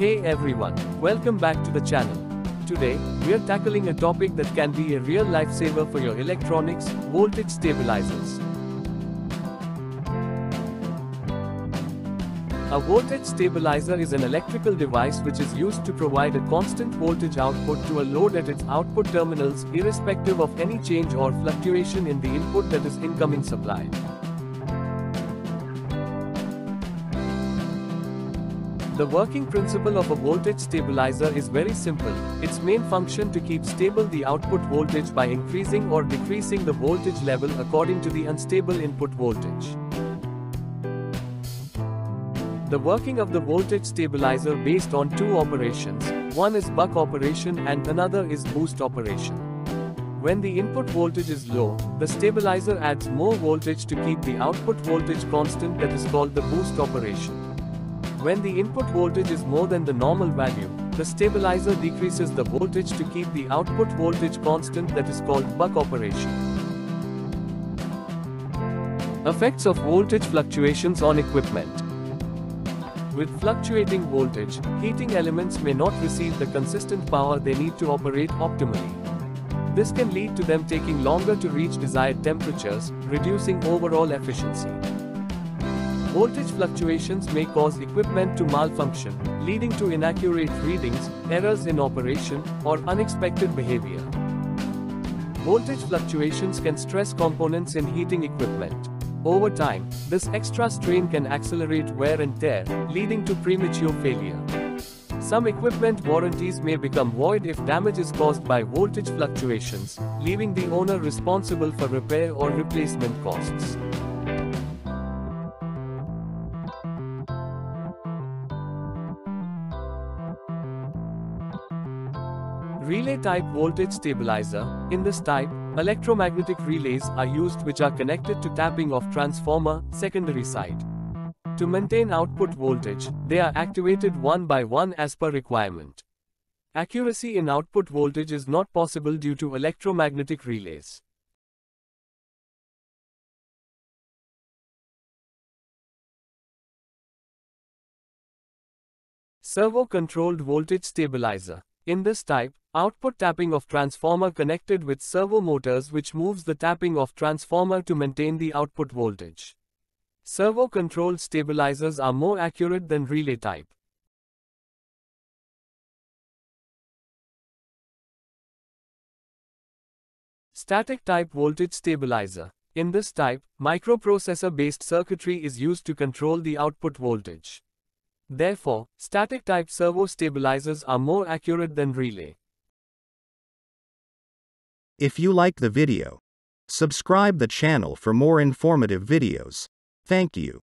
Hey everyone, welcome back to the channel. Today, we are tackling a topic that can be a real lifesaver for your electronics, voltage stabilizers. A voltage stabilizer is an electrical device which is used to provide a constant voltage output to a load at its output terminals, irrespective of any change or fluctuation in the input that is incoming supply. The working principle of a voltage stabilizer is very simple. Its main function to keep stable the output voltage by increasing or decreasing the voltage level according to the unstable input voltage. The working of the voltage stabilizer based on two operations, one is buck operation and another is boost operation. When the input voltage is low, the stabilizer adds more voltage to keep the output voltage constant, that is called the boost operation. When the input voltage is more than the normal value, the stabilizer decreases the voltage to keep the output voltage constant, that is called buck operation. Effects of voltage fluctuations on equipment. With fluctuating voltage, heating elements may not receive the consistent power they need to operate optimally. This can lead to them taking longer to reach desired temperatures, reducing overall efficiency. Voltage fluctuations may cause equipment to malfunction, leading to inaccurate readings, errors in operation, or unexpected behavior. Voltage fluctuations can stress components in heating equipment. Over time, this extra strain can accelerate wear and tear, leading to premature failure. Some equipment warranties may become void if damage is caused by voltage fluctuations, leaving the owner responsible for repair or replacement costs. Relay type voltage stabilizer. In this type, electromagnetic relays are used which are connected to tapping of transformer, secondary side. To maintain output voltage, they are activated one by one as per requirement. Accuracy in output voltage is not possible due to electromagnetic relays. Servo-controlled voltage stabilizer. In this type, output tapping of transformer connected with servo motors which moves the tapping of transformer to maintain the output voltage. Servo-controlled stabilizers are more accurate than relay type. Static type voltage stabilizer. In this type, microprocessor-based circuitry is used to control the output voltage. Therefore, static type servo stabilizers are more accurate than relay. If you liked the video, subscribe the channel for more informative videos. Thank you.